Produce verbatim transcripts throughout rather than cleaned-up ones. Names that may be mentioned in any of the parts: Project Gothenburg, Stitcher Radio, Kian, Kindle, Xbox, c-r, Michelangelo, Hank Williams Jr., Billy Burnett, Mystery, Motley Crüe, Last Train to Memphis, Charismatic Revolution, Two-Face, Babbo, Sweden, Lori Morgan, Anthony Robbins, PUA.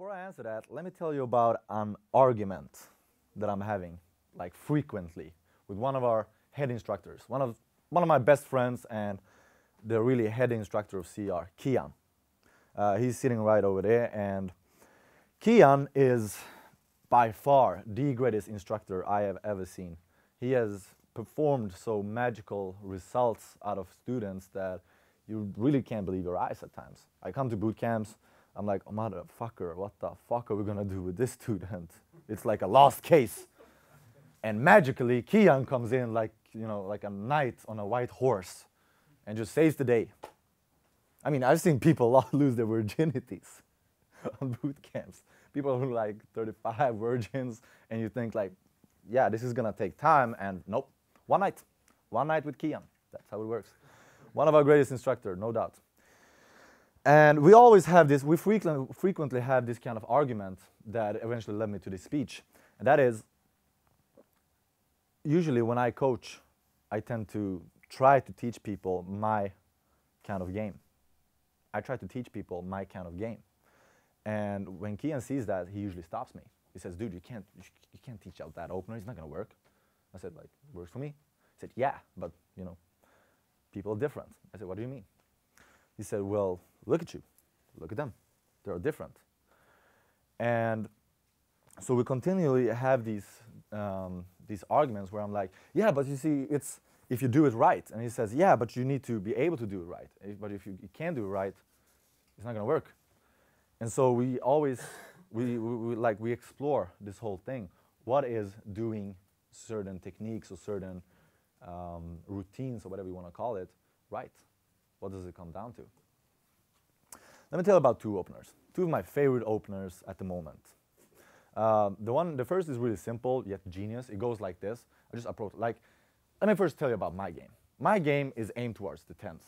Before I answer that, let me tell you about an argument that I'm having, like frequently, with one of our head instructors, one of, one of my best friends and the really head instructor of C R, Kian. Uh, he's sitting right over there, and Kian is by far the greatest instructor I have ever seen. He has performed so magical results out of students that you really can't believe your eyes at times. I come to boot camps, I'm like, oh, motherfucker, what the fuck are we gonna do with this student? It's like a lost case. And magically, Kian comes in like, you know, like a knight on a white horse and just saves the day. I mean, I've seen people lose their virginities on boot camps. People who are like thirty-five virgins, and you think like, yeah, this is gonna take time, and nope, one night. One night with Kian, that's how it works. One of our greatest instructors, no doubt. And we always have this, we frequently, frequently have this kind of argument that eventually led me to this speech. And that is, usually when I coach, I tend to try to teach people my kind of game. I try to teach people my kind of game. And when Kian sees that, he usually stops me. He says, dude, you can't, you can't teach out that opener, it's not gonna work. I said, like, works for me? He said, yeah, but, you know, people are different. I said, what do you mean? He said, well, look at you, look at them, they're different. And so we continually have these, um, these arguments where I'm like, yeah, but you see, it's if you do it right. And he says, yeah, but you need to be able to do it right. If, but if you, you can't do it right, it's not gonna work. And so we always, we, we, we, like, we explore this whole thing. What is doing certain techniques or certain um, routines or whatever you wanna call it, right? What does it come down to? Let me tell you about two openers. Two of my favorite openers at the moment. Um, the one, the first is really simple, yet genius. It goes like this. I just approach, like, let me first tell you about my game. My game is aimed towards the tens.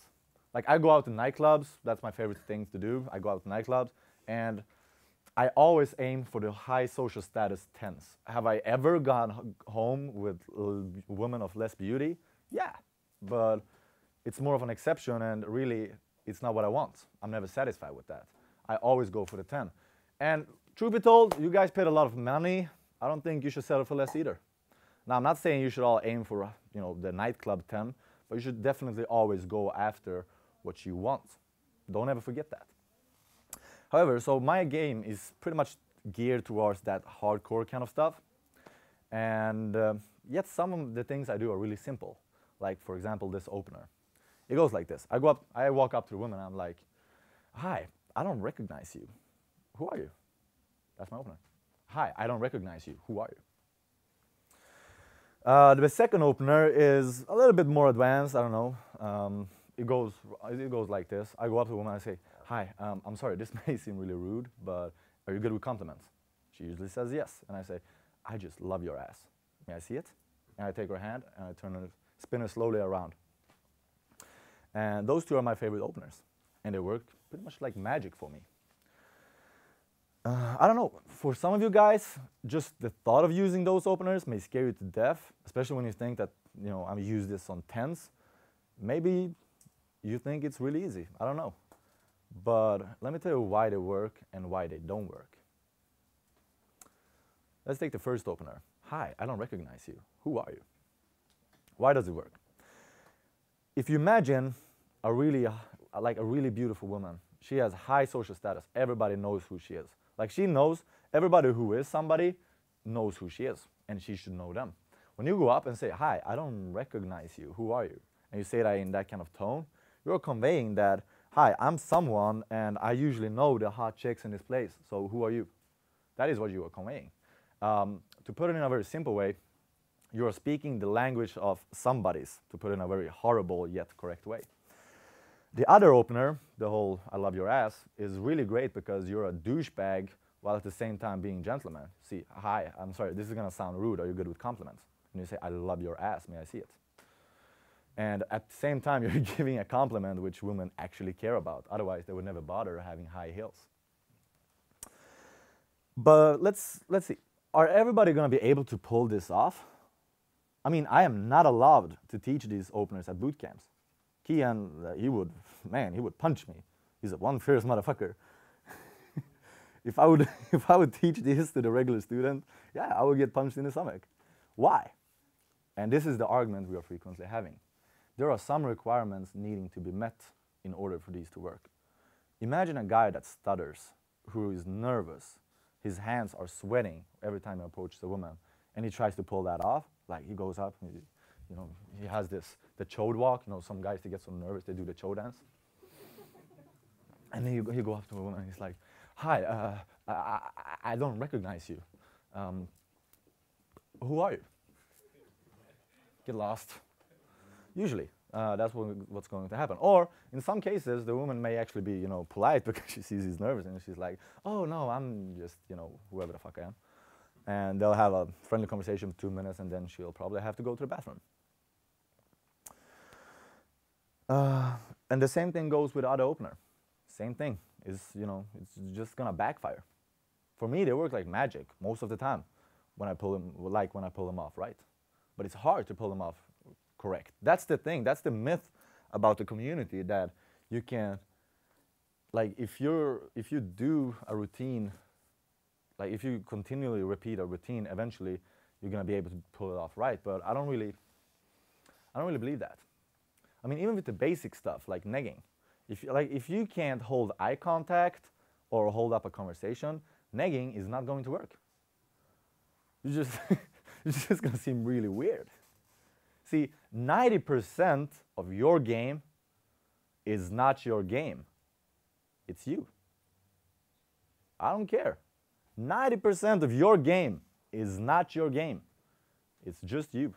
Like, I go out to nightclubs. That's my favorite thing to do. I go out to nightclubs, and I always aim for the high social status tens. Have I ever gone home with a woman of less beauty? Yeah, but it's more of an exception, and really, it's not what I want. I'm never satisfied with that. I always go for the ten. And truth be told, you guys paid a lot of money. I don't think you should settle for less either. Now, I'm not saying you should all aim for, you know, the nightclub ten, but you should definitely always go after what you want. Don't ever forget that. However, so my game is pretty much geared towards that hardcore kind of stuff. And uh, yet some of the things I do are really simple. Like, for example, this opener. It goes like this. I go up, I walk up to the woman, and I'm like, hi, I don't recognize you. Who are you? That's my opener. Hi, I don't recognize you. Who are you? Uh, the second opener is a little bit more advanced. I don't know. Um, it goes, it goes like this. I go up to the woman and I say, hi, um, I'm sorry, this may seem really rude, but are you good with compliments? She usually says yes. And I say, I just love your ass. May I see it? And I take her hand and I turn her, spin her slowly around. And those two are my favorite openers, and they work pretty much like magic for me. Uh, I don't know, for some of you guys, just the thought of using those openers may scare you to death, especially when you think that, you know, I'm using this on tens. Maybe you think it's really easy, I don't know. But let me tell you why they work and why they don't work. Let's take the first opener. Hi, I don't recognize you. Who are you? Why does it work? If you imagine a really, like a really beautiful woman, she has high social status. Everybody knows who she is. Like, she knows everybody who is somebody knows who she is, and she should know them. When you go up and say, hi, I don't recognize you. Who are you? And you say that in that kind of tone, you're conveying that, hi, I'm someone, and I usually know the hot chicks in this place. So who are you? That is what you are conveying. Um, to put it in a very simple way, you are speaking the language of somebody's, to put it in a very horrible yet correct way. The other opener, the whole I love your ass, is really great because you're a douchebag while at the same time being gentleman. See, hi, I'm sorry, this is gonna sound rude, are you good with compliments? And you say, I love your ass, may I see it? And at the same time, you're giving a compliment which women actually care about. Otherwise, they would never bother having high heels. But let's, let's see, are everybody gonna be able to pull this off? I mean, I am not allowed to teach these openers at boot camps. Kian, uh, he would, man, he would punch me. He's a one fierce motherfucker. If I would, if I would teach this to the regular student, yeah, I would get punched in the stomach. Why? And this is the argument we are frequently having. There are some requirements needing to be met in order for these to work. Imagine a guy that stutters, who is nervous, his hands are sweating every time he approaches a woman, and he tries to pull that off. Like, he goes up, and he, you know, he has this, the chode walk. You know, some guys, they get so nervous, they do the chode dance. And then he, he go up to a woman, and he's like, "Hi, uh, I, I, I don't recognize you. Um, who are you?" Get lost. Usually, uh, that's what, what's going to happen. Or in some cases, the woman may actually be, you know, polite because she sees he's nervous, and she's like, "Oh no, I'm just, you know, whoever the fuck I am." And they'll have a friendly conversation for two minutes, and then she'll probably have to go to the bathroom. Uh, and the same thing goes with auto opener. Same thing. It's, you know, it's just gonna backfire. For me, they work like magic most of the time when I pull them, like when I pull them off, right? But it's hard to pull them off correct. That's the thing. That's the myth about the community, that you can, like, if you're if you do a routine, like if you continually repeat a routine, eventually you're gonna be able to pull it off right. But I don't really, I don't really believe that. I mean, even with the basic stuff like negging. If you, like, if you can't hold eye contact or hold up a conversation, negging is not going to work. You just it's just gonna seem really weird. See, ninety percent of your game is not your game. It's you. I don't care. ninety percent of your game is not your game. It's just you.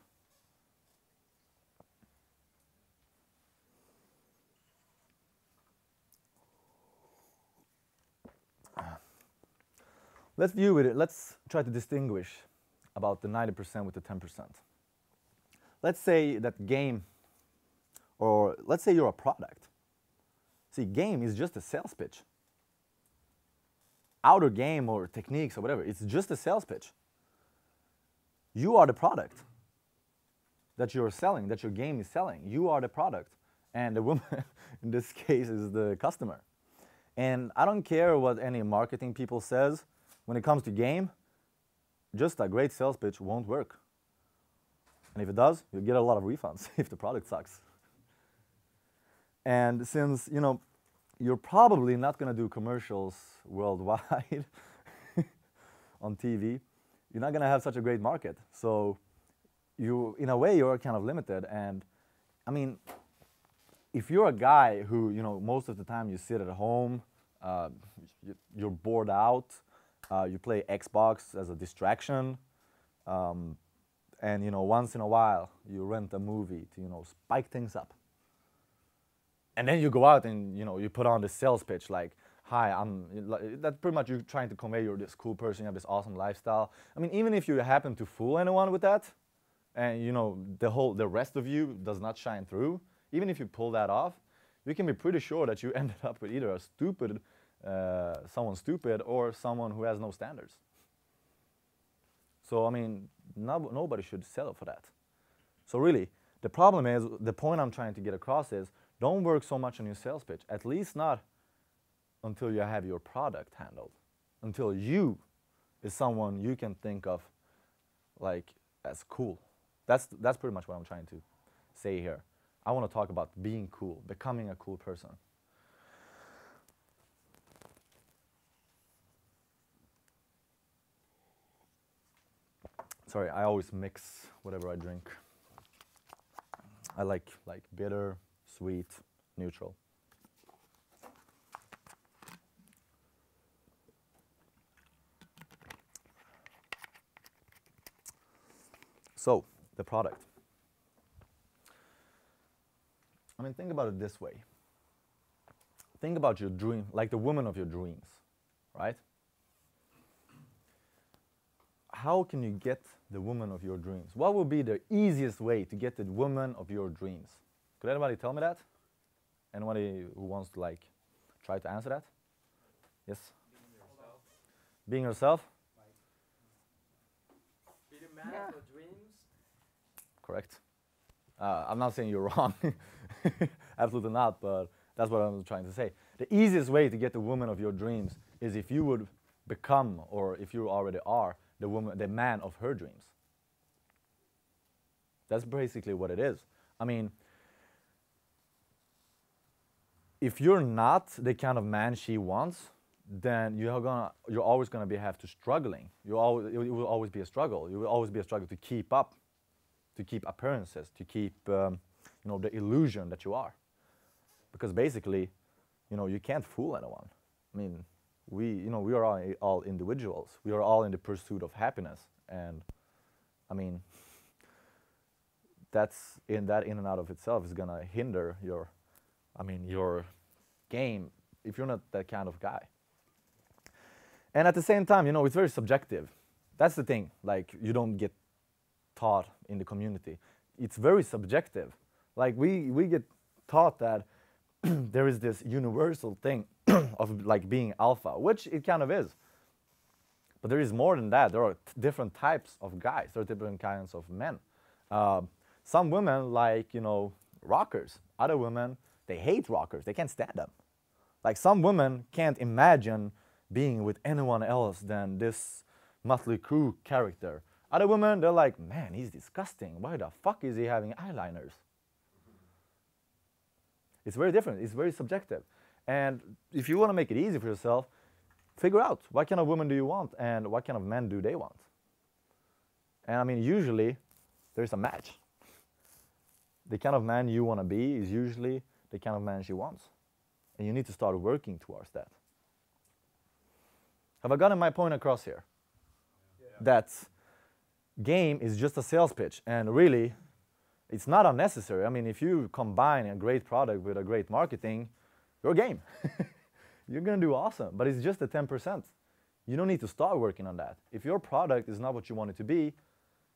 Let's view it, let's try to distinguish about the ninety percent with the ten percent. Let's say that game, or let's say you're a product. See, game is just a sales pitch. Outer game or techniques or whatever, it's just a sales pitch. You are the product that you're selling, that your game is selling. You are the product, and the woman in this case is the customer. And I don't care what any marketing people says. When it comes to game, just a great sales pitch won't work. And if it does, you'll get a lot of refunds if the product sucks. And since, you know, you're probably not going to do commercials worldwide on T V, you're not going to have such a great market. So you, in a way, you're kind of limited. And I mean, if you're a guy who, you know, most of the time you sit at home, uh, you're bored out, Uh, you play Xbox as a distraction, um, and, you know, once in a while you rent a movie to, you know, spike things up. And then you go out and, you know, you put on the sales pitch like, "Hi, I'm," like, that's pretty much you trying to convey you're this cool person, you have this awesome lifestyle. I mean, even if you happen to fool anyone with that, and, you know, the whole, the rest of you does not shine through, even if you pull that off, you can be pretty sure that you ended up with either a stupid Uh, someone stupid or someone who has no standards. So I mean, no, nobody should settle for that. So really, the problem is, the point I'm trying to get across is, don't work so much on your sales pitch, at least not until you have your product handled, until you is someone you can think of like as cool. That's, that's pretty much what I'm trying to say here. I want to talk about being cool, becoming a cool person. Sorry, I always mix whatever I drink. I like like bitter, sweet, neutral. So, the product. I mean, think about it this way. Think about your dream, like the woman of your dreams, right? How can you get the woman of your dreams? What would be the easiest way to get the woman of your dreams? Could anybody tell me that? Anybody who wants to, like, try to answer that? Yes? Being yourself? Be the man of your dreams? Correct. Uh, I'm not saying you're wrong. Absolutely not, but that's what I'm trying to say. The easiest way to get the woman of your dreams is if you would become, or if you already are, the woman, the man of her dreams. That's basically what it is. I mean, if you're not the kind of man she wants, then you're gonna, you're always gonna be have to struggling. You always, it will always be a struggle. It will always be a struggle to keep up, to keep appearances, to keep, um, you know, the illusion that you are, because basically, you know, you can't fool anyone. I mean, we, you know, we are all, all individuals. We are all in the pursuit of happiness, and I mean, that's in that in and out of itself is gonna hinder your, I mean, your game if you're not that kind of guy. And at the same time, you know, it's very subjective. That's the thing. Like, you don't get taught in the community. It's very subjective. Like, we we get taught that there is this universal thing of like being alpha, which it kind of is. But there is more than that. There are t different types of guys. There are different kinds of men. Uh, some women like, you know, rockers. Other women, they hate rockers. They can't stand them. Like, some women can't imagine being with anyone else than this Motley Crüe character. Other women, they're like, man, he's disgusting. Why the fuck is he having eyeliners? It's very different. It's very subjective. And if you want to make it easy for yourself, figure out what kind of woman do you want and what kind of men do they want. And I mean, usually there's a match. The kind of man you want to be is usually the kind of man she wants. And you need to start working towards that. Have I gotten my point across here? Yeah. That game is just a sales pitch, and really, it's not unnecessary. I mean, if you combine a great product with a great marketing, your game. You're gonna do awesome, but it's just the ten percent. You don't need to start working on that. If your product is not what you want it to be,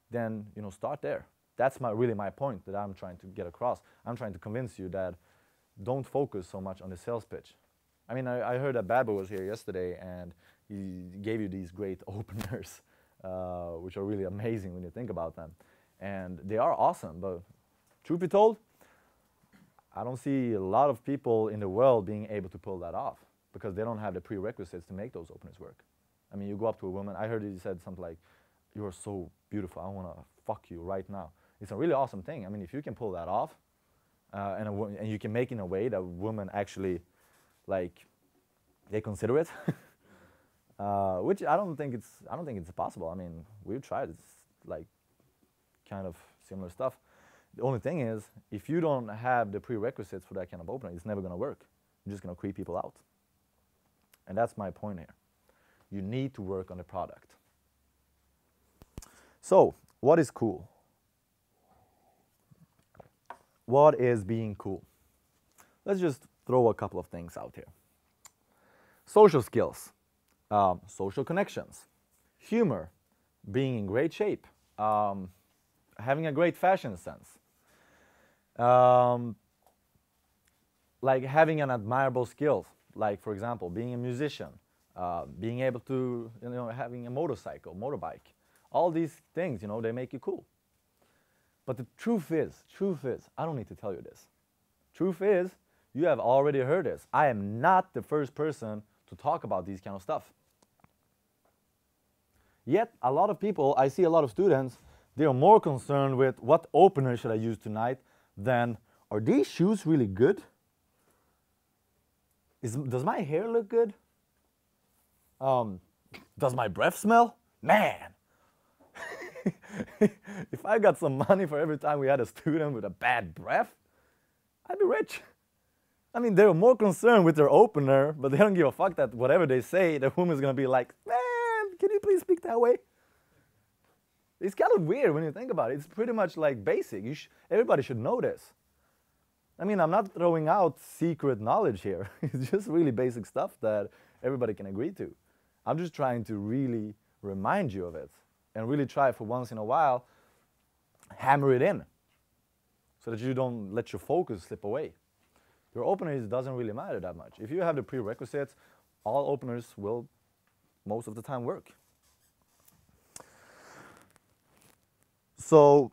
then, you know, start there. That's my, really my point that I'm trying to get across. I'm trying to convince you that don't focus so much on the sales pitch. I mean, I, I heard that Babbo was here yesterday, and he gave you these great openers, uh, which are really amazing when you think about them. And they are awesome, but truth be told, I don't see a lot of people in the world being able to pull that off, because they don't have the prerequisites to make those openers work. I mean, you go up to a woman, I heard you said something like, you are so beautiful, I want to fuck you right now. It's a really awesome thing. I mean, if you can pull that off, uh, and, a wo and you can make it in a way that a woman actually, like, they consider it, uh, which I don't think it's, I don't think it's possible. I mean, we've tried, it's like kind of similar stuff. The only thing is, if you don't have the prerequisites for that kind of opener, it's never gonna work. You're just gonna creep people out. And that's my point here. You need to work on the product. So, what is cool? What is being cool? Let's just throw a couple of things out here. Social skills, um, social connections, humor, being in great shape, um, having a great fashion sense, um, like having an admirable skill, like, for example, being a musician, uh, being able to, you know, having a motorcycle, motorbike, all these things, you know, they make you cool. But the truth is, truth is, I don't need to tell you this. Truth is, you have already heard this. I am not the first person to talk about these kind of stuff. Yet, a lot of people, I see a lot of students, they are more concerned with what opener should I use tonight than, are these shoes really good? Is, does my hair look good? Um, does my breath smell? Man! If I got some money for every time we had a student with a bad breath, I'd be rich. I mean, they're more concerned with their opener, but they don't give a fuck that whatever they say, the woman's gonna be like, man, can you please speak that way? It's kind of weird when you think about it. It's pretty much like basic. You sh everybody should know this. I mean, I'm not throwing out secret knowledge here. It's just really basic stuff that everybody can agree to. I'm just trying to really remind you of it and really try for once in a while, hammer it in so that you don't let your focus slip away. Your openers doesn't really matter that much. If you have the prerequisites, all openers will most of the time work. So,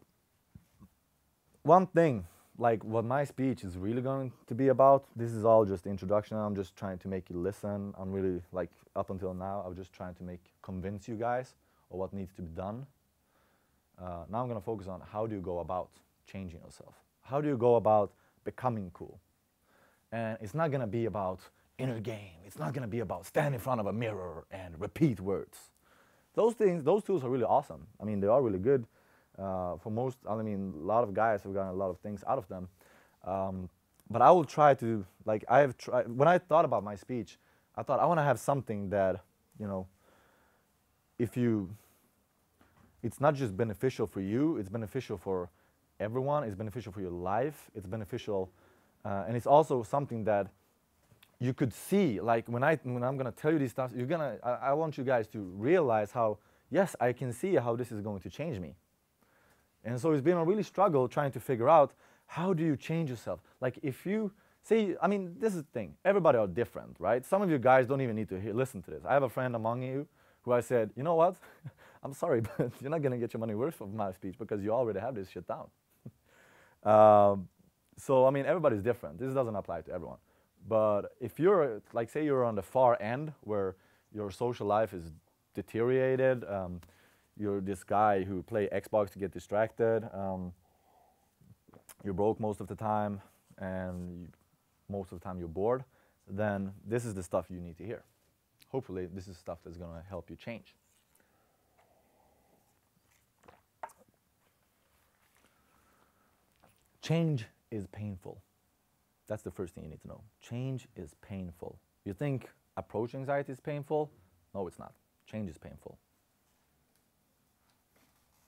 one thing like what my speech is really going to be about. This is all just introduction. I'm just trying to make you listen. I'm really, like, up until now, I was just trying to make, convince you guys of what needs to be done. Uh, now I'm going to focus on how do you go about changing yourself? How do you go about becoming cool? And it's not going to be about inner game. It's not going to be about stand in front of a mirror and repeat words. Those things, those tools are really awesome. I mean, they are really good. Uh, for most, I mean, a lot of guys have gotten a lot of things out of them. Um, but I will try to, like, I have tried, when I thought about my speech, I thought I want to have something that, you know, if you, it's not just beneficial for you, it's beneficial for everyone, it's beneficial for your life, it's beneficial, uh, and it's also something that you could see, like, when, I, when I'm going to tell you these stuff, you're going to, I want you guys to realize how, yes, I can see how this is going to change me. And so it's been a really struggle trying to figure out how do you change yourself. Like if you, see, I mean, this is the thing. Everybody are different, right? Some of you guys don't even need to hear, listen to this. I have a friend among you who I said, you know what? I'm sorry, but you're not going to get your money worth of my speech because you already have this shit down. um, so, I mean, everybody's different. This doesn't apply to everyone. But if you're, like say you're on the far end where your social life is deteriorated, um, you're this guy who play Xbox to get distracted. Um, you're broke most of the time, and you, most of the time you're bored. Then this is the stuff you need to hear. Hopefully, this is stuff that's gonna help you change. Change is painful. That's the first thing you need to know. Change is painful. You think approach anxiety is painful? No, it's not. Change is painful.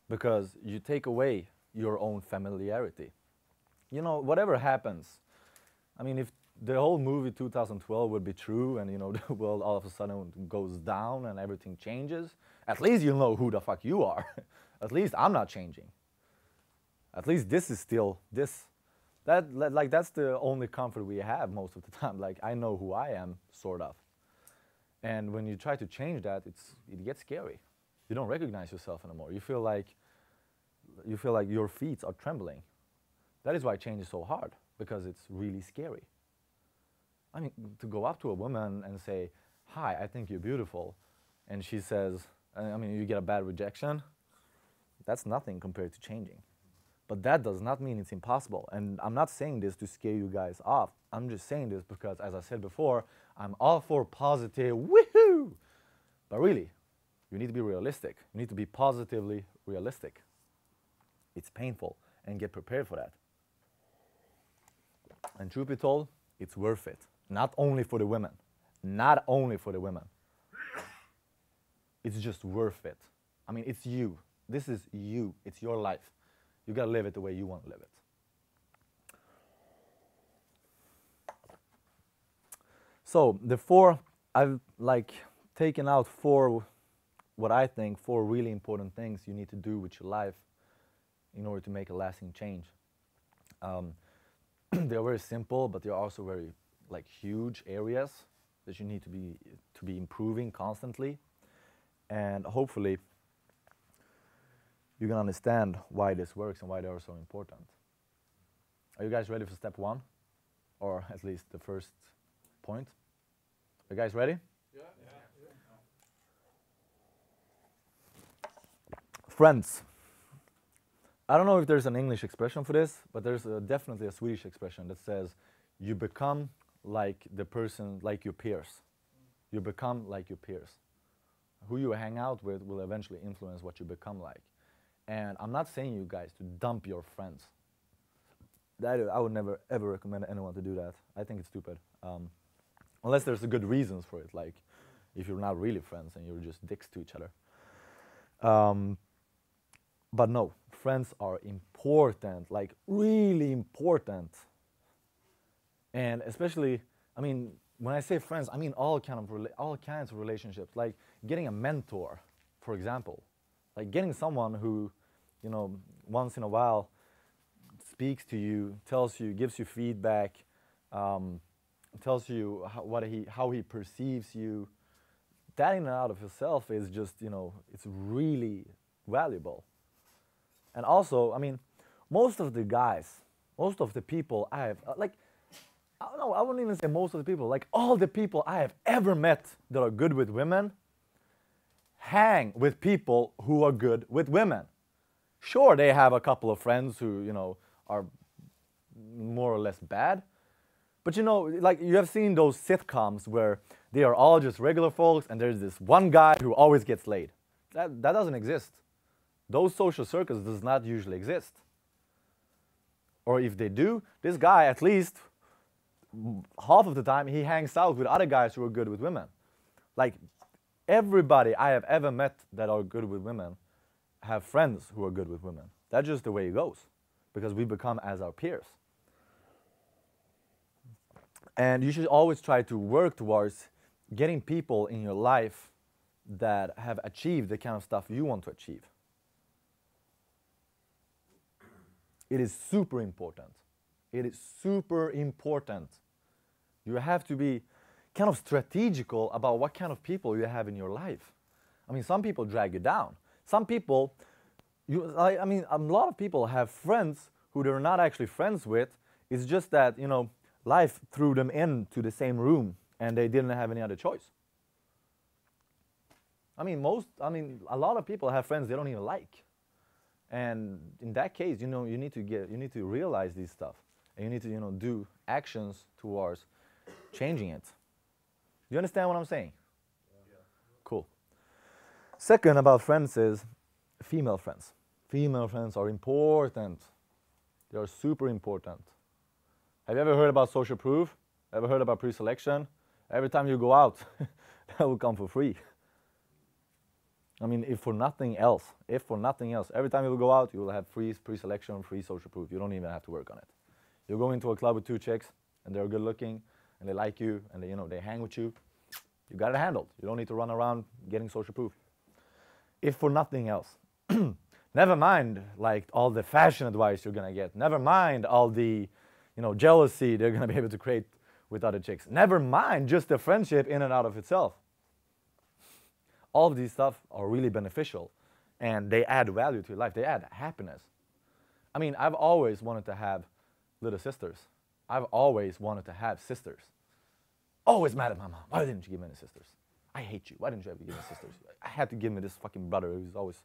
Because you take away your own familiarity. You know, whatever happens, I mean, if the whole movie two thousand twelve would be true and, you know, the world all of a sudden goes down and everything changes, at least you'll know who the fuck you are. At least I'm not changing. At least this is still this. That, like, that's the only comfort we have most of the time. Like, I know who I am, sort of. And when you try to change that, it's, it gets scary. You don't recognize yourself anymore. You feel like, you feel like your feet are trembling. That is why change is so hard, because it's really scary. I mean, to go up to a woman and say, hi, I think you're beautiful, and she says, I mean, you get a bad rejection, that's nothing compared to changing. But that does not mean it's impossible. And I'm not saying this to scare you guys off. I'm just saying this because, as I said before, I'm all for positive, woohoo! But really, you need to be realistic. You need to be positively realistic. It's painful, and get prepared for that. And truth be told, it's worth it. Not only for the women. Not only for the women. It's just worth it. I mean, it's you. This is you. It's your life. You gotta live it the way you want to live it. So, the four, I've like taken out four what I think four really important things you need to do with your life in order to make a lasting change. Um, they're very simple, but they're also very like huge areas that you need to be to be improving constantly. And hopefully you're gonna understand why this works and why they are so important. Are you guys ready for step one? Or at least the first point? Are you guys ready? Yeah. Yeah. Friends. I don't know if there's an English expression for this, but there's a, definitely a Swedish expression that says, you become like the person, like your peers. You become like your peers. Who you hang out with will eventually influence what you become like. And I'm not saying you guys to dump your friends. That, I would never ever recommend anyone to do that. I think it's stupid. Um, unless there's good reasons for it, like if you're not really friends and you're just dicks to each other. Um, But no, friends are important, like really important. And especially, I mean, when I say friends, I mean all, kind of all kinds of relationships, like getting a mentor, for example. Like getting someone who, you know, once in a while speaks to you, tells you, gives you feedback, um, tells you how, what he, how he perceives you. That in and out of itself is just, you know, it's really valuable. And also, I mean, most of the guys most of the people I have, like, I don't know, I wouldn't even say most of the people, like all the people I have ever met that are good with women hang with people who are good with women. Sure, they have a couple of friends who, you know, are more or less bad. But, you know, like you have seen those sitcoms where they are all just regular folks and there's this one guy who always gets laid. That, that doesn't exist. Those social circles does not usually exist. Or if they do, this guy, at least half of the time, he hangs out with other guys who are good with women. Like, everybody I have ever met that are good with women have friends who are good with women. That's just the way it goes, because we become as our peers. And you should always try to work towards getting people in your life that have achieved the kind of stuff you want to achieve. It is super important. It is super important. You have to be kind of strategical about what kind of people you have in your life. I mean, some people drag you down. Some people, you, I, I mean, a lot of people have friends who they're not actually friends with. It's just that, you know, life threw them into the same room and they didn't have any other choice. I mean, most, I mean, a lot of people have friends they don't even like. And in that case, you know, you need to get, you need to realize this stuff, and you need to, you know, do actions towards changing it. Do you understand what I'm saying? Yeah. Cool. Second about friends is female friends. Female friends are important. They are super important. Have you ever heard about social proof? Ever heard about pre-selection? Every time you go out, that will come for free. I mean, if for nothing else, if for nothing else, every time you go out, you will have free pre-selection, free social proof. You don't even have to work on it. You go into a club with two chicks, and they're good looking, and they like you, and they, you know, they hang with you. You got it handled. You don't need to run around getting social proof. If for nothing else. Never mind, like, all the fashion advice you're gonna get. Never mind all the, you know, jealousy they're gonna be able to create with other chicks. Never mind just the friendship in and out of itself. All of these stuff are really beneficial, and they add value to your life. They add happiness. I mean, I've always wanted to have little sisters. I've always wanted to have sisters. Always mad at my mom. Why didn't you give me any sisters? I hate you. Why didn't you ever give me sisters? I had to give me this fucking brother who's always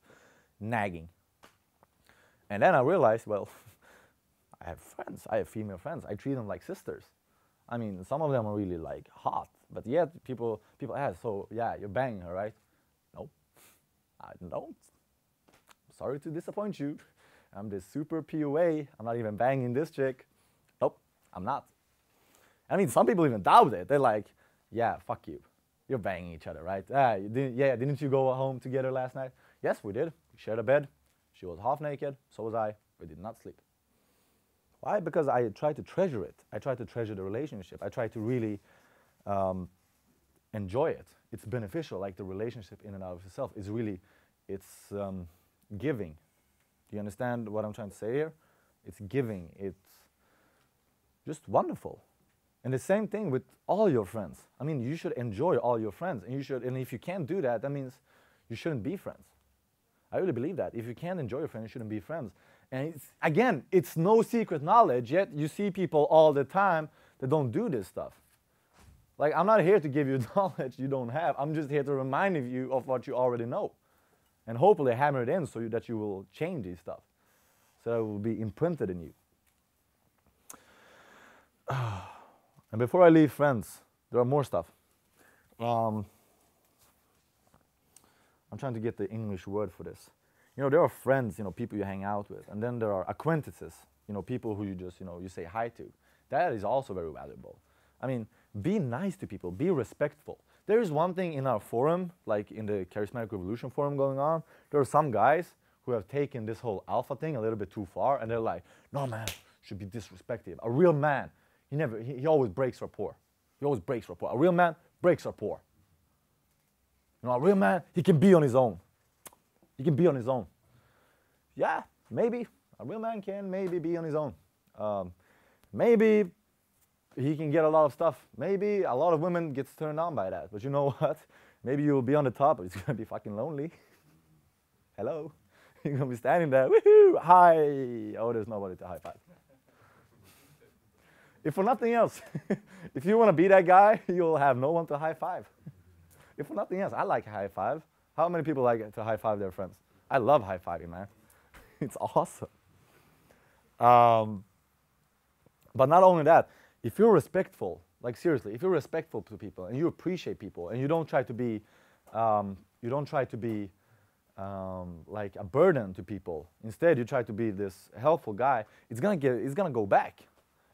nagging. And then I realized, well, I have friends. I have female friends. I treat them like sisters. I mean, some of them are really, like, hot. But yet, people, people ask, so, yeah, you're banging her, right? I don't. Sorry to disappoint you. I'm this super P U A. I'm not even banging this chick. Nope, I'm not. I mean, some people even doubt it. They're like, yeah, fuck you. You're banging each other, right? Ah, you didn't, yeah, didn't you go home together last night? Yes, we did. We shared a bed. She was half naked. So was I. We did not sleep. Why? Because I tried to treasure it. I tried to treasure the relationship. I tried to really um, enjoy it. It's beneficial, like the relationship in and out of itself is really, it's um, giving. Do you understand what I'm trying to say here? It's giving, it's just wonderful. And the same thing with all your friends. I mean, you should enjoy all your friends, and you should, and if you can't do that, that means you shouldn't be friends. I really believe that. If you can't enjoy your friends, you shouldn't be friends. And it's, again, it's no secret knowledge, yet you see people all the time that don't do this stuff. Like, I'm not here to give you knowledge you don't have. I'm just here to remind you of what you already know. And hopefully hammer it in so you, that you will change this stuff. So it will be imprinted in you. And before I leave, friends, there are more stuff. Um, I'm trying to get the English word for this. You know, there are friends, you know, people you hang out with. And then there are acquaintances, you know, people who you just, you know, you say hi to. That is also very valuable. I mean, be nice to people, be respectful. There is one thing in our forum, like in the Charismatic Revolution forum going on, there are some guys who have taken this whole alpha thing a little bit too far, and they're like, no man, should be disrespectful. A real man, he never, he, he always breaks rapport. He always breaks rapport. A real man breaks rapport. You know, a real man, he can be on his own. He can be on his own. Yeah, maybe. A real man can maybe be on his own. Um, maybe. He can get a lot of stuff. Maybe a lot of women gets turned on by that. But you know what? Maybe you'll be on the top, but it's going to be fucking lonely. Hello? You're going to be standing there. Woohoo! Hi! Oh, there's nobody to high five. If for nothing else, if you want to be that guy, you'll have no one to high five. If for nothing else, I like high five. How many people like to high five their friends? I love high fiving, man. It's awesome. Um, but not only that, if you're respectful, like seriously, if you're respectful to people and you appreciate people and you don't try to be, um, you don't try to be um, like a burden to people. Instead, you try to be this helpful guy. It's gonna get, it's gonna go back.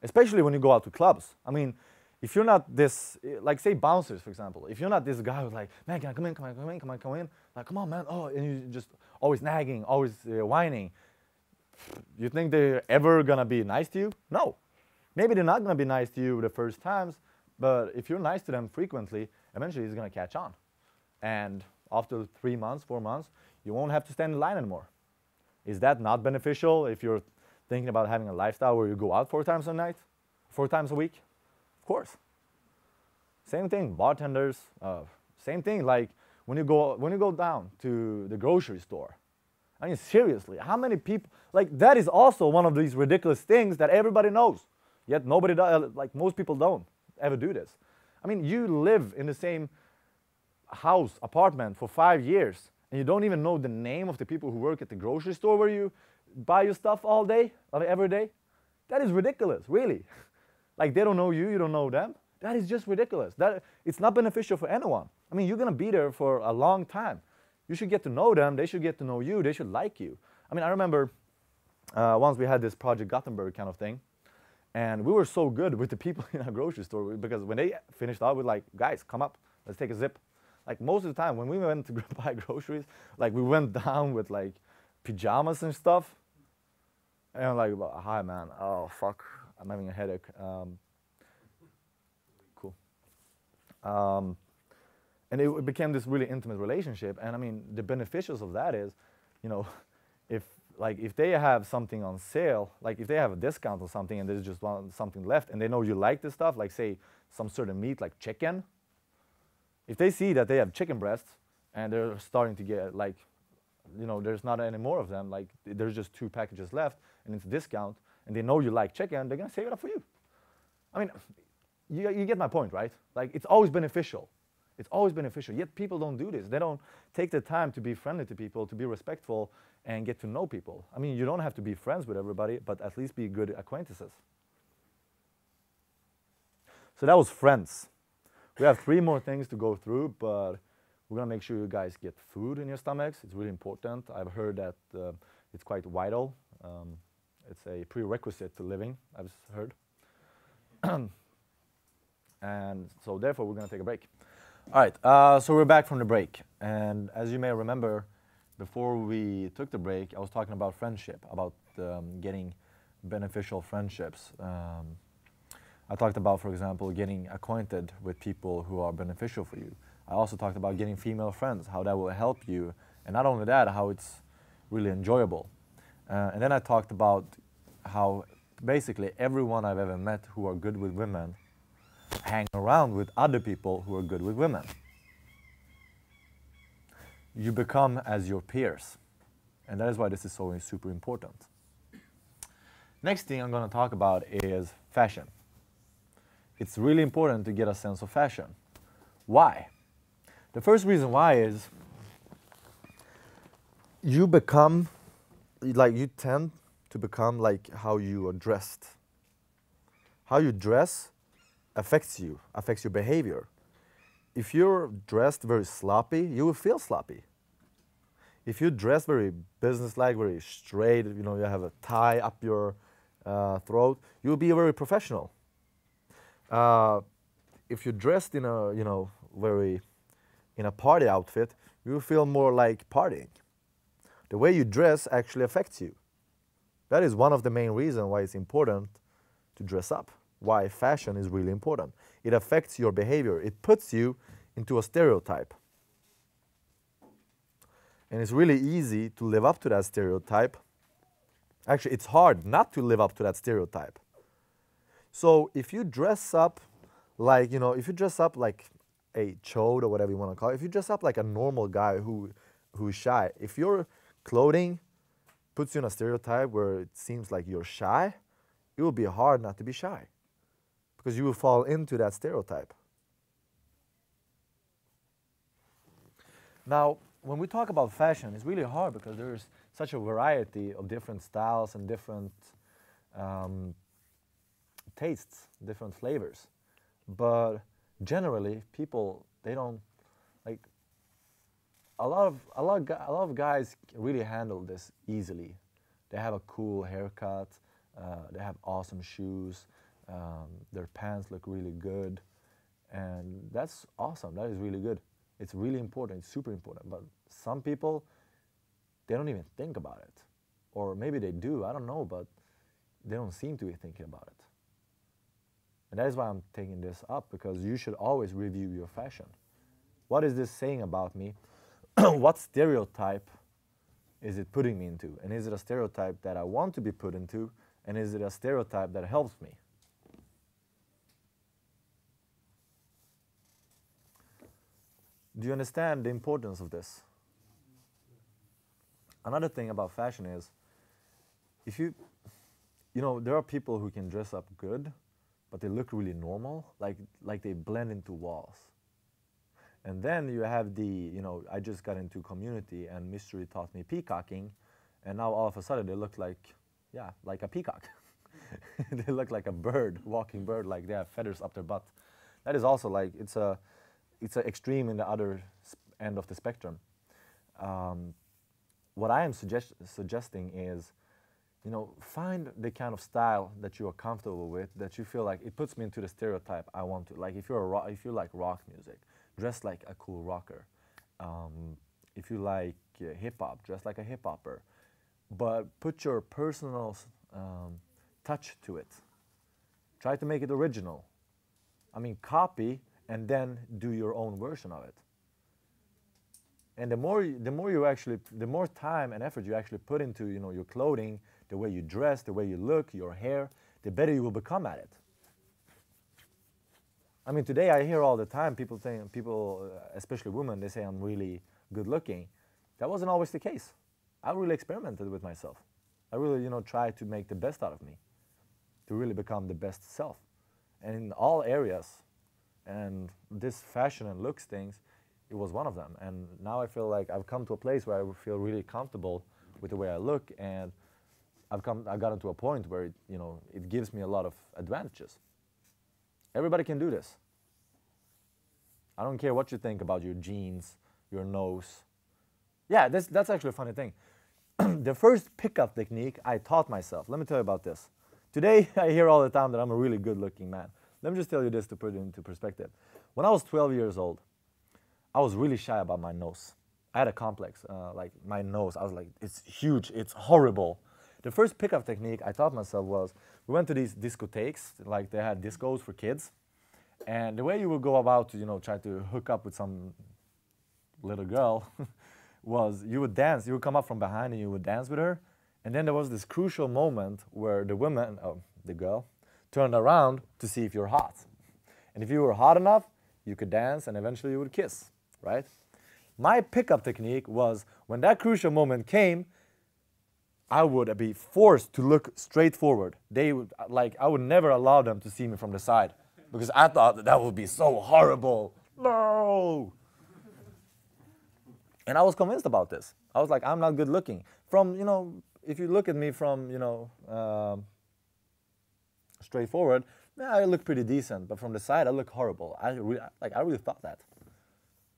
Especially when you go out to clubs. I mean, if you're not this, like say bouncers, for example, if you're not this guy who's like, man, can I come in, come on, come in, come on, come in, like, come on, man, oh, and you're just always nagging, always uh, whining, you think they're ever gonna be nice to you? No. Maybe they're not gonna be nice to you the first times, but if you're nice to them frequently, eventually it's gonna catch on. And after three months, four months, you won't have to stand in line anymore. Is that not beneficial if you're thinking about having a lifestyle where you go out four times a night, four times a week? Of course. Same thing, bartenders, uh, same thing, like when you go when you go down to the grocery store. I mean, seriously, how many people, like that is also one of these ridiculous things that everybody knows, yet nobody does, like most people don't ever do this. I mean, you live in the same house, apartment for five years, and you don't even know the name of the people who work at the grocery store where you buy your stuff all day, every day? That is ridiculous, really. Like they don't know you, you don't know them. That is just ridiculous. That, it's not beneficial for anyone. I mean, you're gonna be there for a long time. You should get to know them, they should get to know you, they should like you. I mean, I remember uh, once we had this Project Gothenburg kind of thing, and we were so good with the people in our grocery store because when they finished out, we're like, guys, come up, let's take a zip. Like most of the time when we went to buy groceries, like we went down with like pajamas and stuff, and I'm like, hi man, oh fuck, I'm having a headache. Um, cool. Um, And it became this really intimate relationship, and I mean, the beneficials of that is, you know, if like if they have something on sale, like if they have a discount or something, and there's just one something left, and they know you like this stuff, like say some certain meat, like chicken. If they see that they have chicken breasts, and they're starting to get like, you know, there's not any more of them, like there's just two packages left, and it's a discount, and they know you like chicken, they're gonna save it up for you. I mean, you you get my point, right? Like it's always beneficial. It's always beneficial, yet people don't do this. They don't take the time to be friendly to people, to be respectful, and get to know people. I mean, you don't have to be friends with everybody, but at least be good acquaintances. So that was friends. We have three more things to go through, but we're gonna make sure you guys get food in your stomachs. It's really important. I've heard that uh, it's quite vital. Um, it's a prerequisite to living, I've heard. And so therefore, we're gonna take a break. All right, uh, so we're back from the break, and as you may remember, before we took the break, I was talking about friendship, about um, getting beneficial friendships. Um, I talked about, for example, getting acquainted with people who are beneficial for you. I also talked about getting female friends, how that will help you, and not only that, how it's really enjoyable. Uh, and then I talked about how basically everyone I've ever met who are good with women hang around with other people who are good with women. You become as your peers, and that is why this is so super important. Next thing I'm going to talk about is fashion. It's really important to get a sense of fashion. Why? The first reason why is you become, like you tend to become like how you are dressed. How you dress affects you, affects your behavior. If you're dressed very sloppy, you will feel sloppy. If you dress very business-like, very straight, you know, you have a tie up your uh, throat, you'll be very professional. Uh, if you're dressed in a, you know, very, in a party outfit, you feel more like partying. The way you dress actually affects you. That is one of the main reasons why it's important to dress up. Why fashion is really important. It affects your behavior. It puts you into a stereotype. And it's really easy to live up to that stereotype. Actually, it's hard not to live up to that stereotype. So if you dress up like, you know, if you dress up like a chode or whatever you want to call it, if you dress up like a normal guy who, who's shy, if your clothing puts you in a stereotype where it seems like you're shy, it will be hard not to be shy. because you will fall into that stereotype. Now, when we talk about fashion, it's really hard because there's such a variety of different styles and different um, tastes, different flavors. But generally, people, they don't, like, a lot of, a lot of, a lot of guys really handle this easily. They have a cool haircut, uh, they have awesome shoes, um, their pants look really good, and that's awesome, that is really good. It's really important, it's super important, but some people, they don't even think about it. Or maybe they do, I don't know, but they don't seem to be thinking about it. And that is why I'm taking this up, because you should always review your fashion. What is this saying about me? What stereotype is it putting me into? And is it a stereotype that I want to be put into? And is it a stereotype that helps me? Do you understand the importance of this? Another thing about fashion is, if you, you know, there are people who can dress up good, but they look really normal, like, like they blend into walls. And then you have the, you know, I just got into community and Mystery taught me peacocking, and now all of a sudden they look like, yeah, like a peacock. They look like a bird, walking bird, like they have feathers up their butt. That is also like, it's a, it's an extreme in the other end of the spectrum. Um, what I am suggest suggesting is, you know, find the kind of style that you are comfortable with, that you feel like it puts me into the stereotype I want to. Like if you're a rock, if you like rock music, dress like a cool rocker. Um, if you like uh, hip hop, dress like a hip hopper. But put your personal um, touch to it. Try to make it original. I mean, copy. And then do your own version of it. And the more, the more you actually, the more time and effort you actually put into, you know, your clothing, the way you dress, the way you look, your hair, the better you will become at it. I mean, today I hear all the time people saying, people, especially women, they say I'm really good looking. That wasn't always the case. I really experimented with myself. I really, you know, tried to make the best out of me, to really become the best self, and in all areas. And this fashion and looks things, it was one of them. And now I feel like I've come to a place where I feel really comfortable with the way I look, and I've come, I've gotten to a point where it, you know, it gives me a lot of advantages. Everybody can do this. I don't care what you think about your jeans, your nose. Yeah, this, that's actually a funny thing. The first pickup technique I taught myself. Let me tell you about this. Today I hear all the time that I'm a really good-looking man. Let me just tell you this to put it into perspective. When I was twelve years old, I was really shy about my nose. I had a complex, uh, like my nose. I was like, it's huge, it's horrible. The first pickup technique I taught myself was, we went to these discotheques, like they had discos for kids. And the way you would go about to, you know, try to hook up with some little girl was you would dance, you would come up from behind and you would dance with her. And then there was this crucial moment where the woman, oh, the girl, turned around to see if you're hot. And if you were hot enough, you could dance and eventually you would kiss, right? My pickup technique was, when that crucial moment came, I would be forced to look straight forward. They would, like, I would never allow them to see me from the side, because I thought that, that would be so horrible. No! And I was convinced about this. I was like, I'm not good looking. From, you know, if you look at me from, you know, um, straightforward, yeah, I look pretty decent, but from the side I look horrible. I really, like, I really thought that.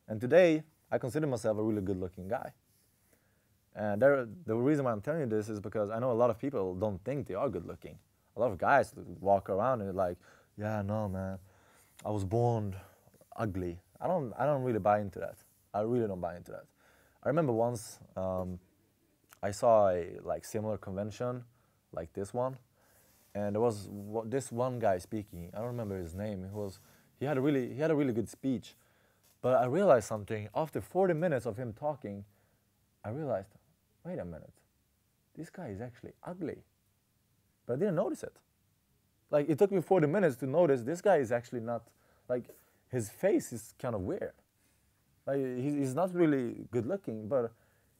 And today, I consider myself a really good-looking guy. And there, the reason why I'm telling you this is because I know a lot of people don't think they are good-looking. A lot of guys walk around and they're like, yeah, no, man, I was born ugly. I don't, I don't really buy into that. I really don't buy into that. I remember once um, I saw a like similar convention like this one, and there was this one guy speaking. I don't remember his name. He was, he had a really, he had a really good speech. But I realized something. After forty minutes of him talking, I realized, wait a minute, this guy is actually ugly. But I didn't notice it. Like, it took me forty minutes to notice this guy is actually not, like, his face is kind of weird. Like, he's not really good looking, but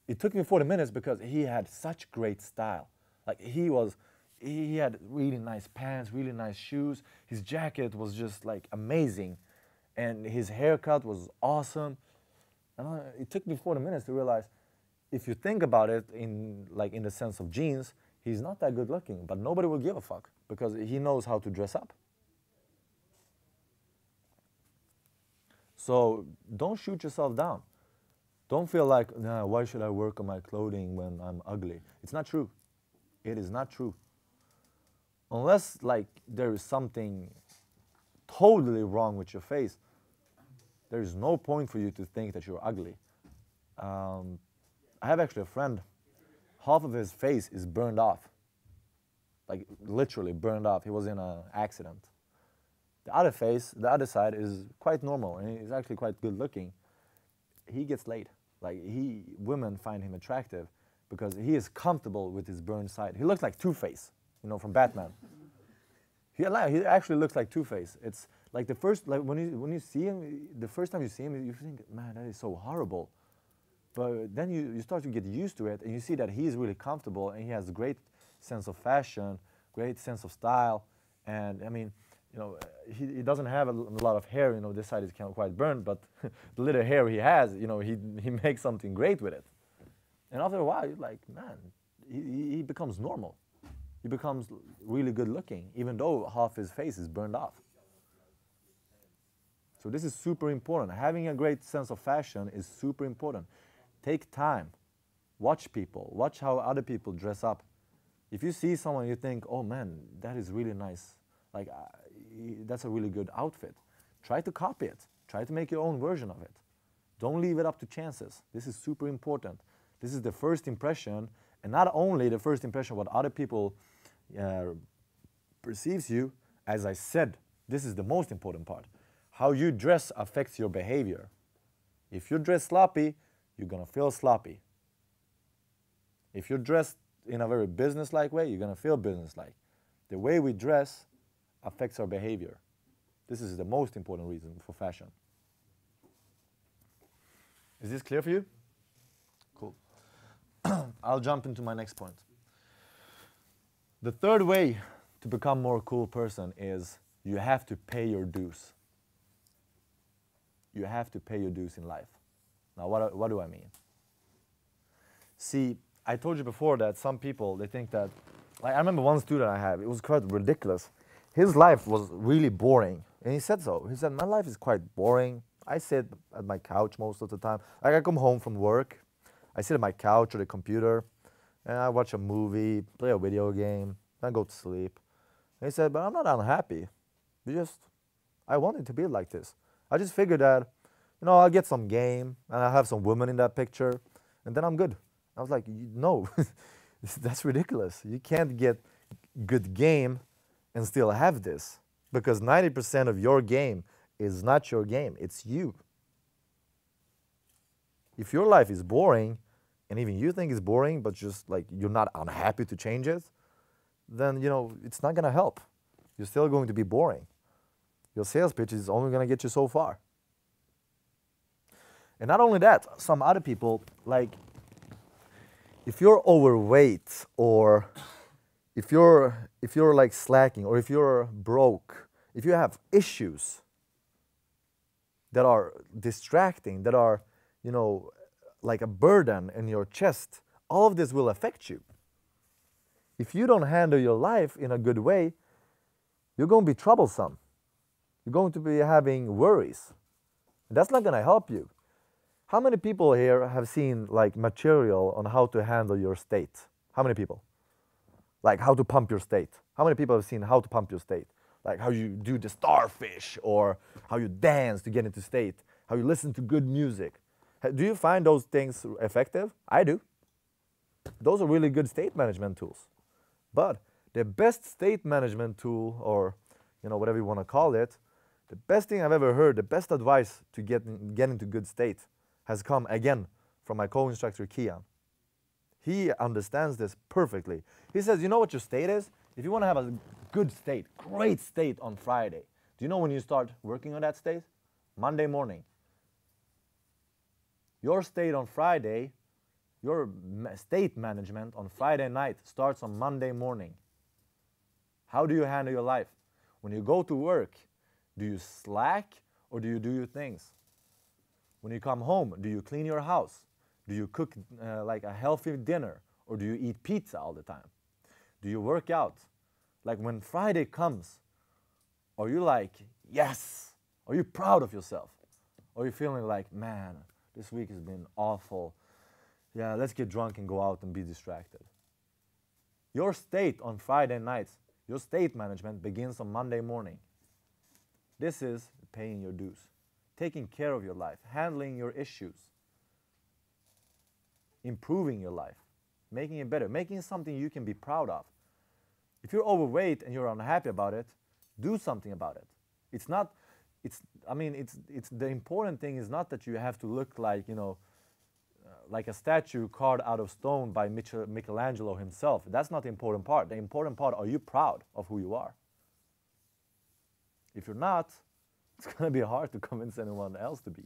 it took me forty minutes because he had such great style. Like, he was, he had really nice pants, really nice shoes. His jacket was just like amazing, and his haircut was awesome. And I, it took me forty minutes to realize, if you think about it, in like in the sense of genes, he's not that good looking, but nobody will give a fuck because he knows how to dress up. So don't shoot yourself down. Don't feel like, nah, why should I work on my clothing when I'm ugly? It's not true. It is not true. Unless like there is something totally wrong with your face, there is no point for you to think that you're ugly. Um, I have actually a friend, half of his face is burned off. Like literally burned off. He was in an accident. The other face, the other side is quite normal and he's actually quite good looking. He gets laid. Like he, women find him attractive because he is comfortable with his burned side. He looks like Two-Face, you know, from Batman. he, he actually looks like Two-Face. It's like the first, like when you, when you see him, the first time you see him, you think, man, that is so horrible. But then you, you start to get used to it and you see that he is really comfortable and he has a great sense of fashion, great sense of style. And I mean, you know, he, he doesn't have a, a lot of hair, you know, this side is kind of quite burned, but the little hair he has, you know, he, he makes something great with it. And after a while, you're like, man, he, he becomes normal. He becomes really good looking, even though half his face is burned off. So this is super important. Having a great sense of fashion is super important. Take time. Watch people. Watch how other people dress up. If you see someone, you think, oh man, that is really nice. Like, uh, that's a really good outfit. Try to copy it. Try to make your own version of it. Don't leave it up to chances. This is super important. This is the first impression, and not only the first impression what other people uh, perceives you. As I said, this is the most important part. How you dress affects your behavior. If you dress sloppy, you're gonna feel sloppy. If you're dressed in a very business-like way, you're gonna feel business-like. The way we dress affects our behavior. This is the most important reason for fashion. Is this clear for you? Cool. I'll jump into my next point. The third way to become more cool person is you have to pay your dues. You have to pay your dues in life. Now, what, what do I mean? See, I told you before that some people, they think that, like I remember one student I have, it was quite ridiculous. His life was really boring, and he said so. He said, my life is quite boring. I sit at my couch most of the time. Like I come home from work, I sit at my couch or the computer, and I watch a movie, play a video game, then I go to sleep. And he said, but I'm not unhappy. You just, I wanted to be like this. I just figured that, you know, I'll get some game, and I'll have some woman in that picture, and then I'm good. I was like, no, that's ridiculous. You can't get good game and still have this, because ninety percent of your game is not your game, it's you. If your life is boring, and even you think it's boring, but just like you're not unhappy to change it, then you know it's not gonna help. You're still going to be boring. Your sales pitch is only gonna get you so far. And not only that, some other people, like if you're overweight or If you're, if you're like slacking, or if you're broke, if you have issues that are distracting, that are, you know, like a burden in your chest, all of this will affect you. If you don't handle your life in a good way, you're going to be troublesome. You're going to be having worries. And that's not going to help you. How many people here have seen like material on how to handle your state? How many people? Like how to pump your state. How many people have seen how to pump your state? Like how you do the starfish, or how you dance to get into state, how you listen to good music. Do you find those things effective? I do. Those are really good state management tools. But the best state management tool, or you know, whatever you want to call it, the best thing I've ever heard, the best advice to get, in, get into good state has come again from my co-instructor Kian. He understands this perfectly. He says, you know what your state is? If you want to have a good state, great state on Friday, do you know when you start working on that state? Monday morning. Your state on Friday, your state management on Friday night starts on Monday morning. How do you handle your life? When you go to work, do you slack or do you do your things? When you come home, do you clean your house? Do you cook uh, like a healthy dinner, or do you eat pizza all the time? Do you work out? Like when Friday comes, are you like, yes? Are you proud of yourself? Or are you feeling like, man, this week has been awful. Yeah, let's get drunk and go out and be distracted. Your state on Friday nights, your state management begins on Monday morning. This is paying your dues, taking care of your life, handling your issues, improving your life, making it better, making it something you can be proud of. If you're overweight and you're unhappy about it, do something about it. It's not, it's, I mean, it's, it's the important thing is not that you have to look like, you know, uh, like a statue carved out of stone by Michel, Michelangelo himself. That's not the important part. The important part, are you proud of who you are? If you're not, it's going to be hard to convince anyone else to be.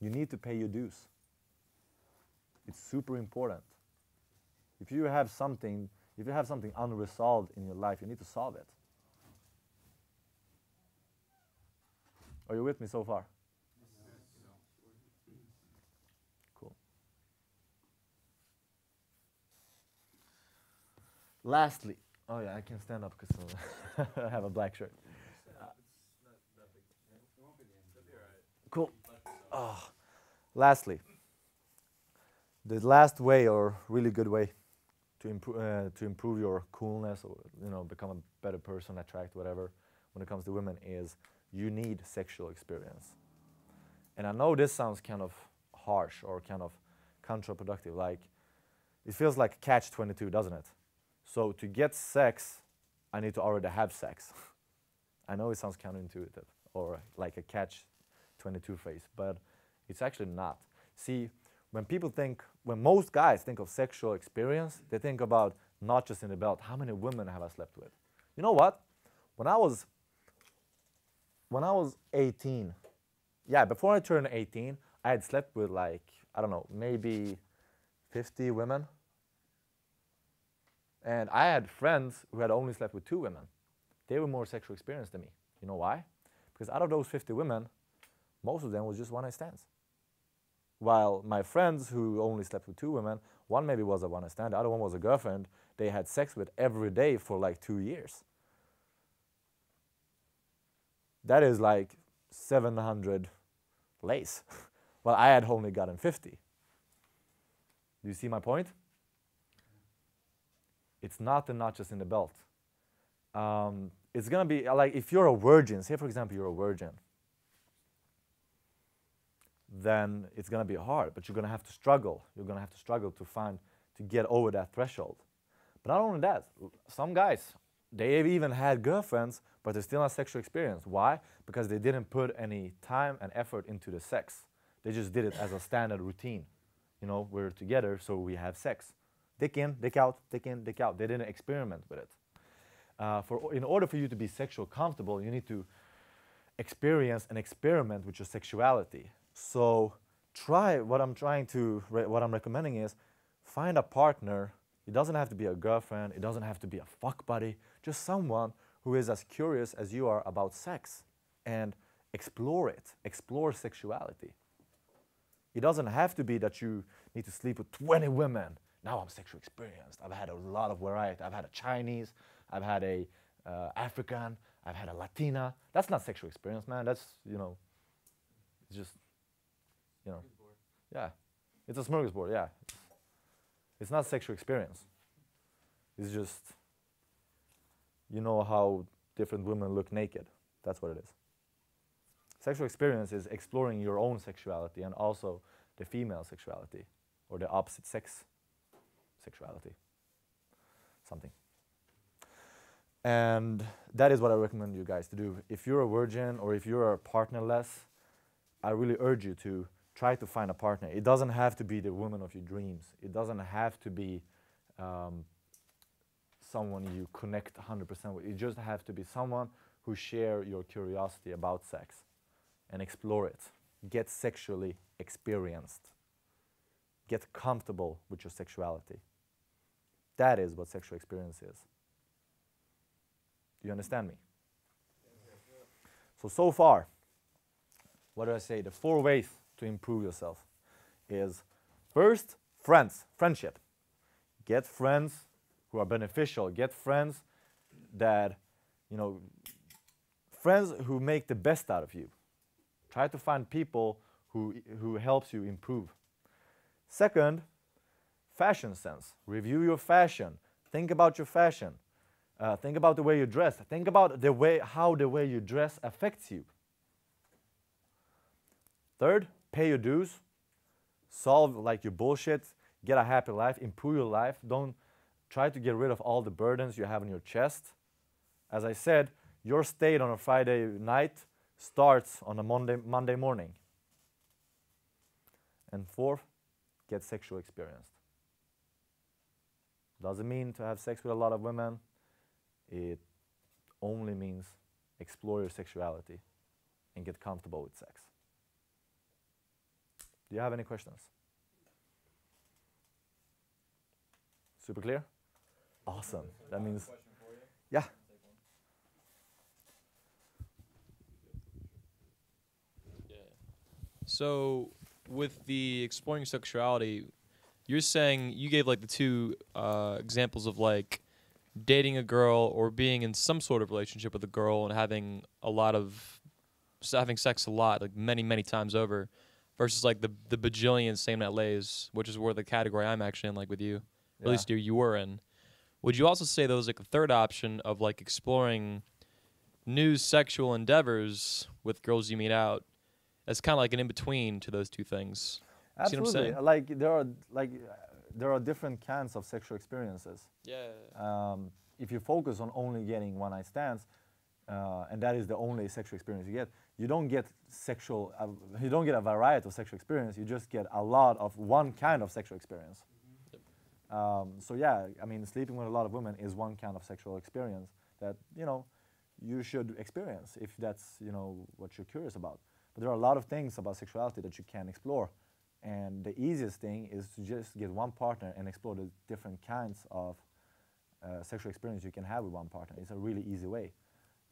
You need to pay your dues. It's super important. If you have something, if you have something unresolved in your life, you need to solve it. Are you with me so far? Cool. Lastly, oh yeah, I can stand up because I have a black shirt. Uh, cool. Oh. Lastly, the last way, or really good way, to improve uh, to improve your coolness, or you know, become a better person, attract whatever, when it comes to women, is you need sexual experience. And I know this sounds kind of harsh or kind of counterproductive. Like, it feels like catch twenty-two, doesn't it? So to get sex, I need to already have sex. I know it sounds counterintuitive or like a catch twenty-two phrase, but it's actually not. See, when people think, when most guys think of sexual experience, they think about notches in the belt. How many women have I slept with? You know what? When I was, when I was eighteen, yeah, before I turned eighteen, I had slept with like, I don't know, maybe fifty women. And I had friends who had only slept with two women. They were more sexual experienced than me. You know why? Because out of those fifty women, most of them was just one-night stands. While my friends who only slept with two women, one maybe was a one-night stand, the other one was a girlfriend, they had sex with every day for like two years. That is like seven hundred lays. Well, I had only gotten fifty. Do you see my point? It's not the notches in the belt. Um, it's going to be like, if you're a virgin, say for example you're a virgin, then it's going to be hard, but you're going to have to struggle. You're going to have to struggle to find, to get over that threshold. But not only that, some guys, they've even had girlfriends, but they're still not sexual experience. Why? Because they didn't put any time and effort into the sex. They just did it as a standard routine. You know, we're together, so we have sex. Dick in, dick out, dick in, dick out. They didn't experiment with it. Uh, for, in order for you to be sexual comfortable, you need to experience and experiment with your sexuality. So try, what I'm trying to, what I'm recommending is find a partner. It doesn't have to be a girlfriend. It doesn't have to be a fuck buddy. Just someone who is as curious as you are about sex, and explore it. Explore sexuality. It doesn't have to be that you need to sleep with twenty women. Now I'm sexually experienced. I've had a lot of variety. I've had a Chinese, I've had a uh, African, I've had a Latina. That's not sexual experience, man. That's, you know, it's just, you know. Yeah, it's a smorgasbord, yeah. It's not sexual experience. It's just, you know how different women look naked. That's what it is. Sexual experience is exploring your own sexuality and also the female sexuality, or the opposite sex sexuality, something. And that is what I recommend you guys to do. If you're a virgin or if you're a partnerless, I really urge you to try to find a partner. It doesn't have to be the woman of your dreams. It doesn't have to be um, someone you connect one hundred percent with. You just have to be someone who share your curiosity about sex and explore it. Get sexually experienced. Get comfortable with your sexuality. That is what sexual experience is. Do you understand me? So, so far, what do I say? The four ways to improve yourself is, first, friends, friendship. Get friends who are beneficial. Get friends that, you know, friends who make the best out of you. Try to find people who, who helps you improve. Second, fashion sense. Review your fashion. Think about your fashion. Uh, think about the way you dress. Think about the way, how the way you dress affects you. Third, pay your dues. Solve like your bullshit. Get a happy life. Improve your life. Don't try to get rid of all the burdens you have on your chest. As I said, your state on a Friday night starts on a Monday, Monday morning. And fourth, get sexual experience. Doesn't mean to have sex with a lot of women. It only means explore your sexuality and get comfortable with sex. Do you have any questions? Super clear? Awesome. That means, yeah. So with the exploring sexuality, you're saying you gave like the two uh, examples of like dating a girl or being in some sort of relationship with a girl and having a lot of having sex a lot, like many many times over, versus like the the bajillion same night lays, which is where the category I'm actually in, like with you, yeah. At least you you were in. Would you also say there was like a third option of like exploring new sexual endeavors with girls you meet out? It's kind of like an in-between to those two things. Absolutely. See what I'm saying? Like, there are, like, uh, there are different kinds of sexual experiences. Yeah. Um, if you focus on only getting one-night stands, uh, and that is the only sexual experience you get, you don't get sexual, uh, you don't get a variety of sexual experience, you just get a lot of one kind of sexual experience. Mm-hmm. Yep. Um, so yeah, I mean, sleeping with a lot of women is one kind of sexual experience that, you know, you should experience if that's, you know, what you're curious about. But there are a lot of things about sexuality that you can explore. And the easiest thing is to just get one partner and explore the different kinds of uh, sexual experience you can have with one partner. It's a really easy way.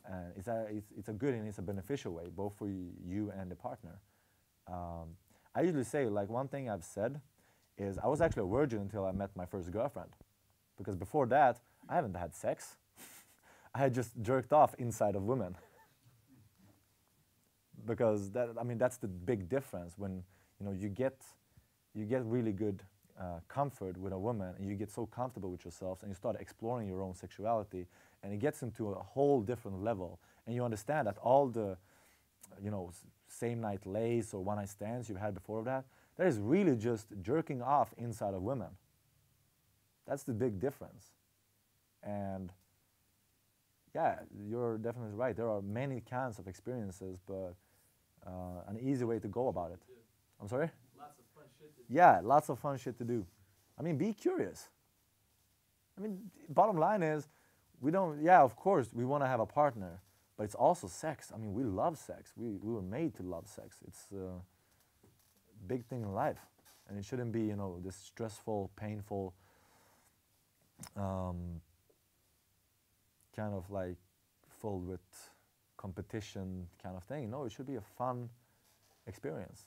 Uh, it's, a, it's, it's a good and it's a beneficial way, both for you and the partner. Um, I usually say, like, one thing I've said is I was actually a virgin until I met my first girlfriend. Because before that, I haven't had sex. I had just jerked off inside of women. Because that, I mean, that's the big difference when, you know, you get, you get really good uh, comfort with a woman, and you get so comfortable with yourself, and you start exploring your own sexuality, and it gets into a whole different level, and you understand that all the, you know, same night lays or one night stands you had before that, that is really just jerking off inside of women. That's the big difference, and. Yeah, you're definitely right. There are many kinds of experiences, but uh, an easy way to go about it. I'm sorry? Lots of fun shit to do. Yeah, lots of fun shit to do. I mean, be curious. I mean, bottom line is, we don't, yeah, of course, we want to have a partner, but it's also sex. I mean, we love sex. We, we were made to love sex. It's a big thing in life, and it shouldn't be, you know, this stressful, painful, um, kind of like full with competition kind of thing. No, it should be a fun experience.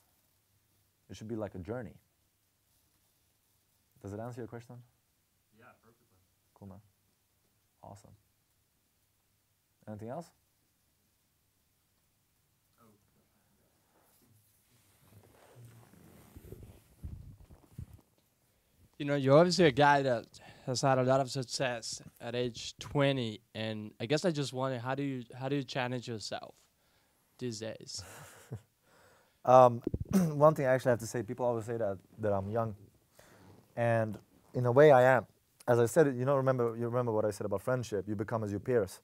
It should be like a journey. Does it answer your question? Yeah, perfectly. Cool, man. Awesome. Anything else? Oh. You know, you're obviously a guy that has had a lot of success at age twenty, and I guess I just wonder, how do you how do you challenge yourself these days? um, one thing I actually have to say, people always say that that I'm young, and in a way I am. As I said, you know, remember you remember what I said about friendship. You become as your peers,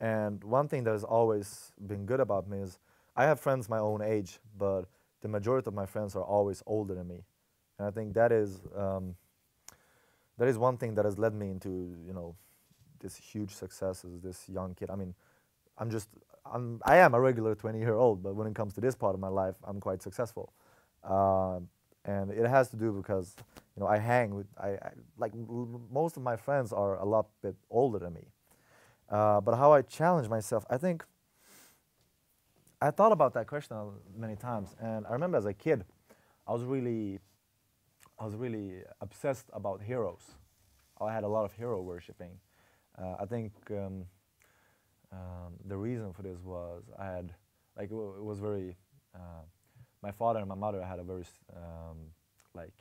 and one thing that has always been good about me is I have friends my own age, but the majority of my friends are always older than me, and I think that is. Um, That is one thing that has led me into, you know, this huge success as this young kid. I mean, I'm just, I'm, I am a regular twenty-year-old, but when it comes to this part of my life, I'm quite successful. Uh, and it has to do because, you know, I hang with, I, I like, most of my friends are a lot bit older than me. Uh, but how I challenge myself, I think I thought about that question many times, and I remember as a kid, I was really, I was really obsessed about heroes. I had a lot of hero worshipping. Uh, I think um, um, the reason for this was I had, like, it, it was very. Uh, my father and my mother had a very, um, like,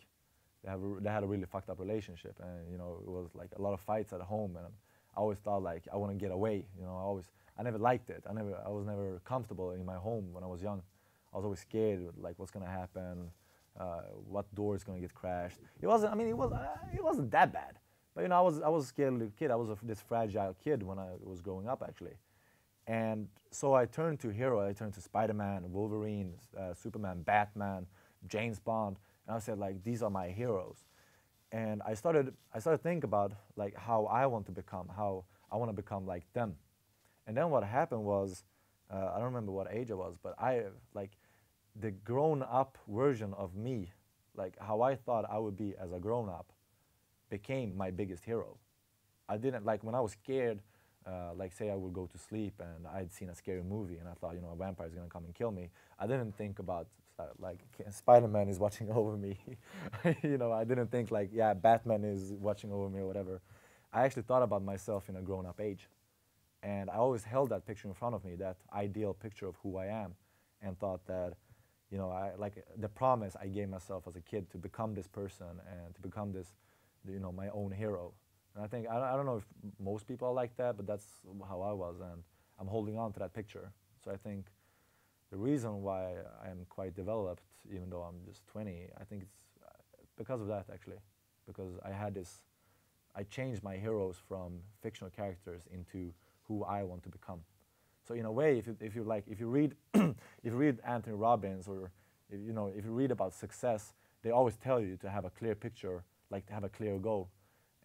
they, have a, they had a really fucked up relationship, and you know, it was like a lot of fights at home, and I always thought like I want to get away. You know, I always, I never liked it. I never, I was never comfortable in my home when I was young. I was always scared, like, what's gonna happen, uh, what door is gonna get crashed. It wasn't, I mean, it was, uh, it wasn't that bad. But you know, I was I was a scared little kid. I was a, this fragile kid when I was growing up, actually, and so I turned to hero. I turned to Spider-Man, Wolverine, uh, Superman, Batman, James Bond, and I said like, these are my heroes. And I started I started thinking about like how I want to become, how I want to become like them. And then what happened was, uh, I don't remember what age I was, but I like the grown-up version of me, like how I thought I would be as a grown-up, became my biggest hero. I didn't, like, when I was scared, uh, like, say I would go to sleep and I'd seen a scary movie and I thought, you know, a vampire is going to come and kill me. I didn't think about, uh, like, Spider-Man is watching over me. You know, I didn't think, like, yeah, Batman is watching over me or whatever. I actually thought about myself in a grown-up age. And I always held that picture in front of me, that ideal picture of who I am, and thought that, you know, I, like, the promise I gave myself as a kid to become this person and to become this, you know, my own hero. And I think, I, I don't know if most people are like that, but that's how I was, and I'm holding on to that picture. So I think the reason why I'm quite developed, even though I'm just twenty, I think it's because of that, actually. Because I had this, I changed my heroes from fictional characters into who I want to become. So in a way, if you, if you like, if you read, if you read Anthony Robbins, or if, you know, if you read about success, they always tell you to have a clear picture, like to have a clear goal.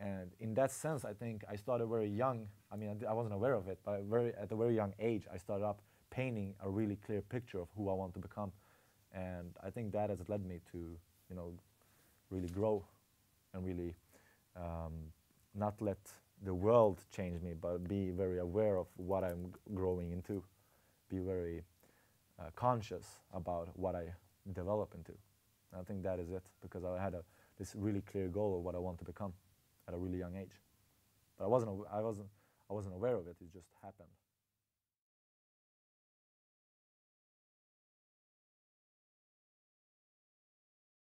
And in that sense, I think I started very young. I mean, I, d I wasn't aware of it, but very, at a very young age, I started up painting a really clear picture of who I want to become. And I think that has led me to, you know, really grow and really um, not let the world change me, but be very aware of what I'm growing into, be very uh, conscious about what I develop into. And I think that is it, because I had a this really clear goal of what I want to become at a really young age. But I wasn't, I wasn't, I wasn't aware of it, it just happened.